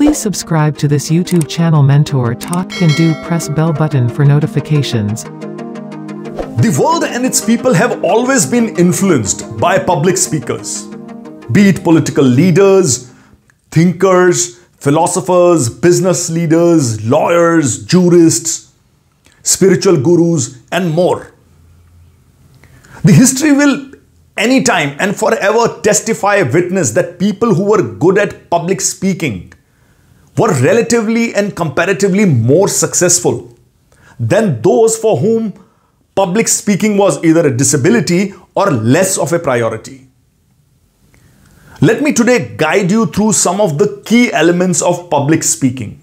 Please subscribe to this YouTube channel Mentor Talk and do press bell button for notifications. The world and its people have always been influenced by public speakers, be it political leaders, thinkers, philosophers, business leaders, lawyers, jurists, spiritual gurus, and more. The history will anytime and forever testify, witness that people who were good at public speaking were relatively and comparatively more successful than those for whom public speaking was either a disability or less of a priority. Let me today guide you through some of the key elements of public speaking.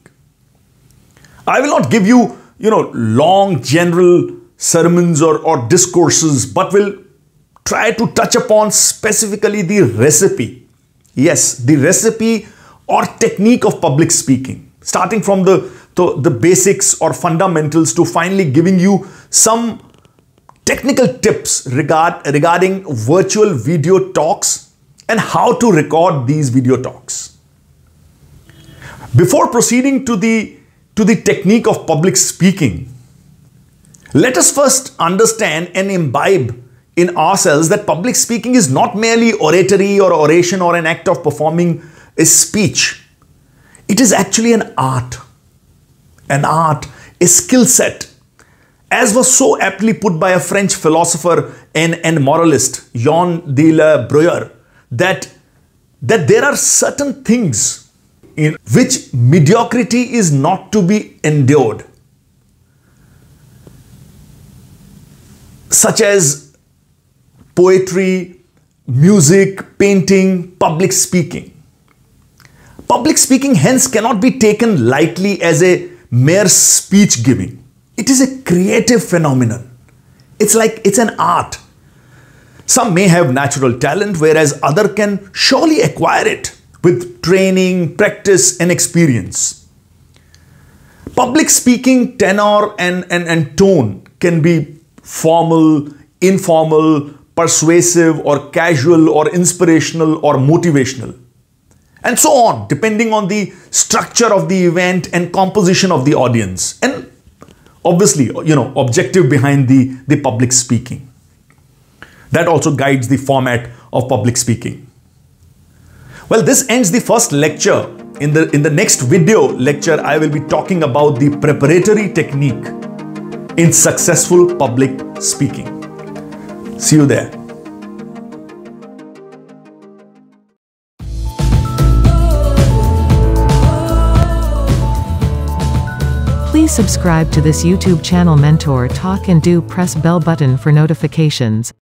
I will not give you, long general sermons or discourses, but will try to touch upon specifically the recipe. Yes, the recipe or technique of public speaking, starting from the basics or fundamentals to finally giving you some technical tips regarding virtual video talks and how to record these video talks. Before proceeding to the technique of public speaking, let us first understand and imbibe in ourselves that public speaking is not merely oratory or oration or an act of performing a speech. It is actually an art, a skill set, as was so aptly put by a French philosopher and moralist, Jean de La Bruyère, that there are certain things in which mediocrity is not to be endured, such as poetry, music, painting, public speaking. Public speaking hence cannot be taken lightly as a mere speech giving. It is a creative phenomenon. It's an art. Some may have natural talent, whereas others can surely acquire it with training, practice, and experience. Public speaking tenor and tone can be formal, informal, persuasive, or casual, or inspirational, or motivational, and so on, depending on the structure of the event and composition of the audience, and obviously, objective behind the public speaking. That also guides the format of public speaking. Well, this ends the first lecture. In the next video lecture, I will be talking about the preparatory technique in successful public speaking. See you there. Please subscribe to this YouTube channel Mentor Talk and do press bell button for notifications.